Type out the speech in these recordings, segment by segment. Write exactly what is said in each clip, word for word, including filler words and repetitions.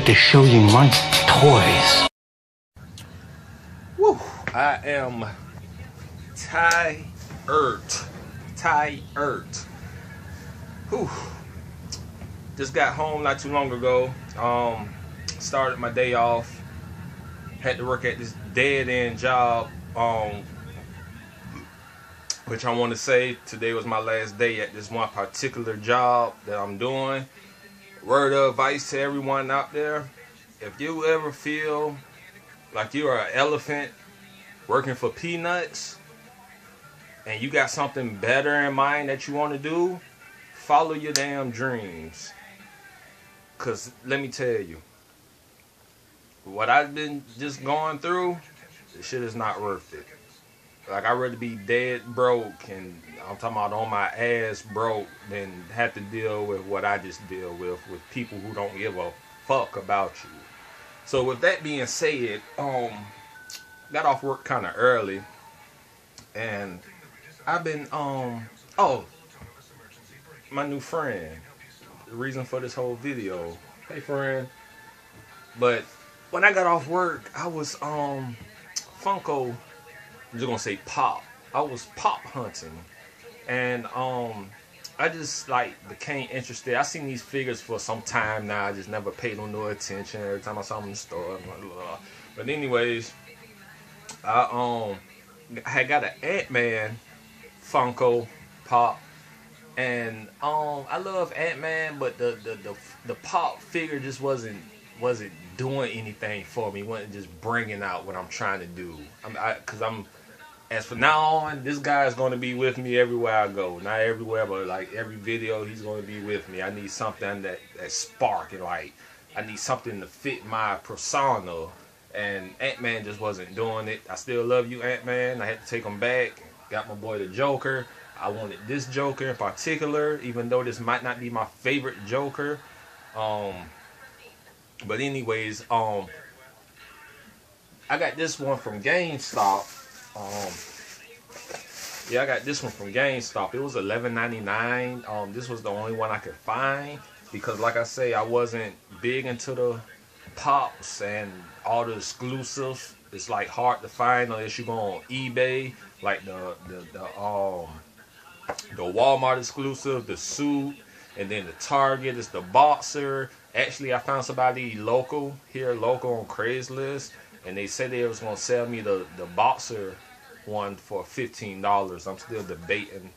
afraid to show you my toys. Woo! I am Ty-Ert. Ty-Ert. Whew. Just got home not too long ago. Um, started my day off. Had to work at this dead-end job. Um, which I want to say today was my last day at this one particular job that I'm doing. Word of advice to everyone out there: if you ever feel like you are an elephant working for peanuts and you got something better in mind that you want to do, follow your damn dreams. Because let me tell you, what I've been just going through, this shit is not worth it. Like, I'd rather be dead broke, and I'm talking about on my ass broke, than have to deal with what I just deal with, with people who don't give a fuck about you. So with that being said, um, got off work kind of early, and I've been, um, oh, my new friend, the reason for this whole video, hey friend, but when I got off work, I was, um, Funko, I'm just gonna say pop. I was pop hunting, and um, I just like became interested. I seen these figures for some time now. I just never paid them no attention. Every time I saw them in the store, blah, blah, blah. But anyways, I um, I had got an Ant-Man Funko pop, and um, I love Ant-Man, but the the the the pop figure just wasn't wasn't doing anything for me. Wasn't just bringing out what I'm trying to do. I'm, I, cause I'm. As for now on, this guy is going to be with me everywhere I go. Not everywhere, but like every video, he's going to be with me. I need something that, that spark, and like, I need something to fit my persona. And Ant-Man just wasn't doing it. I still love you, Ant-Man. I had to take him back. Got my boy the Joker. I wanted this Joker in particular, even though this might not be my favorite Joker. Um, but anyways, um, I got this one from GameStop. Um, yeah, I got this one from GameStop. It was eleven ninety-nine. Um, this was the only one I could find because, like I say, I wasn't big into the pops and all the exclusives. It's like hard to find unless you go on eBay, like the the the um the Walmart exclusive, the suit, and then the Target is the boxer. Actually, I found somebody local here, local on Craigslist. And they said they was gonna sell me the the boxer one for fifteen dollars. I'm still debating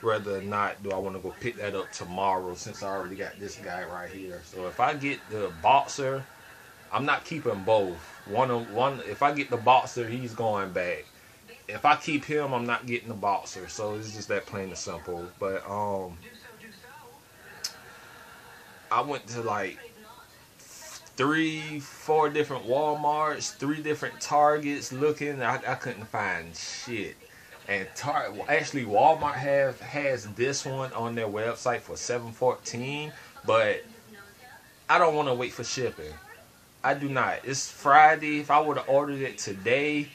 whether or not do I want to go pick that up tomorrow since I already got this guy right here. So if I get the boxer, I'm not keeping both. One of one. If I get the boxer, he's going back. If I keep him, I'm not getting the boxer. So it's just that plain and simple. But um, I went to like three, four different Walmarts, three different Targets looking. I, I couldn't find shit. And tar well, actually Walmart have has this one on their website for seven fourteen, but I don't want to wait for shipping. I do not. It's Friday. If I would have ordered it today,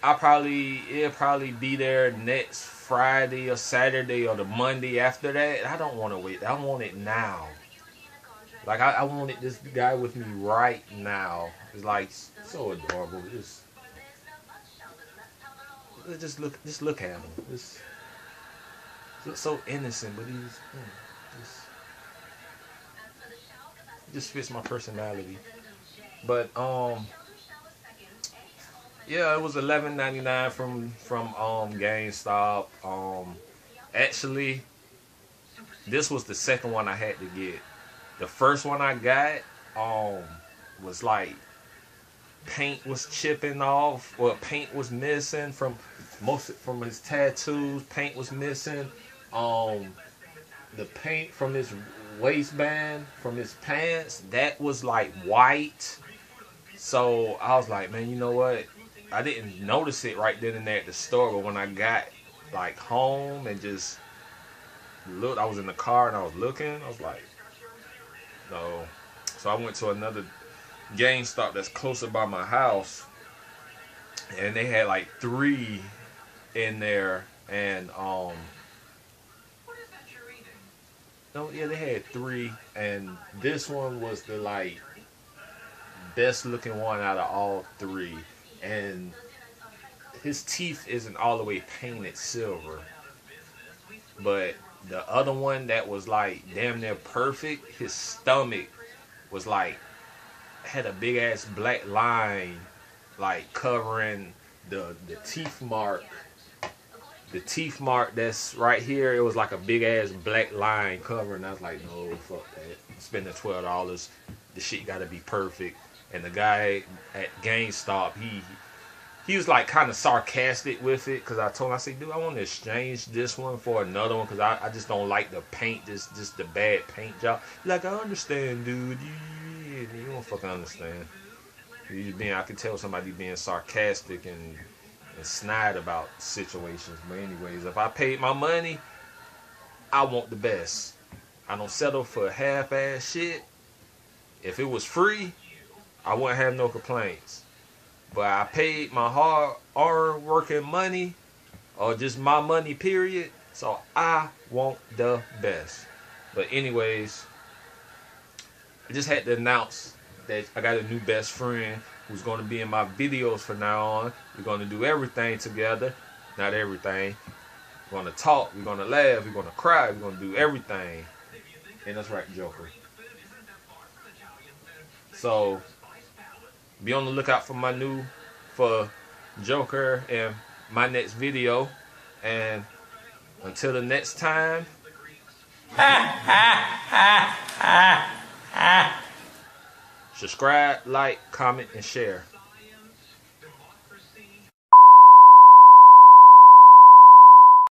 I probably it'll probably be there next Friday or Saturday or the Monday after that. I don't want to wait. I want it now. Like, I, I wanted this guy with me right now. It's like so adorable. Just, just look, just look at him. Just, looks so innocent, but he's just, just fits my personality. But um, yeah, it was eleven ninety-nine from from um GameStop. Um, actually, this was the second one I had to get. The first one I got um, was like paint was chipping off, well paint was missing from most from his tattoos. Paint was missing. Um, the paint from his waistband, from his pants, that was like white. So I was like, man, you know what? I didn't notice it right then and there at the store, but when I got like home and just looked, I was in the car and I was looking. I was like. So, so I went to another GameStop that's closer by my house, and they had like three in there, and um, no, yeah, they had three, and this one was the like best looking one out of all three, and his teeth isn't all the way painted silver, but the other one that was like damn near perfect, his stomach was like had a big ass black line like covering the the teeth mark. The teeth mark that's right here, it was like a big ass black line cover, and I was like, no, fuck that. Spending twelve dollars, the shit gotta be perfect. And the guy at GameStop, he he was like kind of sarcastic with it, because I told him, I said, dude, I want to exchange this one for another one, because I, I just don't like the paint, this just the bad paint job. Like, I understand, dude. You, you, you don't fucking understand. You just being, I could tell somebody being sarcastic and. and snide about situations. But anyways, if I paid my money, I want the best. I don't settle for half-ass shit. If it was free, I wouldn't have no complaints. But I paid my hard-earned working money, or just my money, period. So I want the best. But anyways, I just had to announce that I got a new best friend who's going to be in my videos from now on. We're going to do everything together. Not everything. We're going to talk. We're going to laugh. We're going to cry. We're going to do everything. And that's right, Joker. So, be on the lookout for my new, for Joker and my next video. And until the next time. Subscribe, like, comment, and share.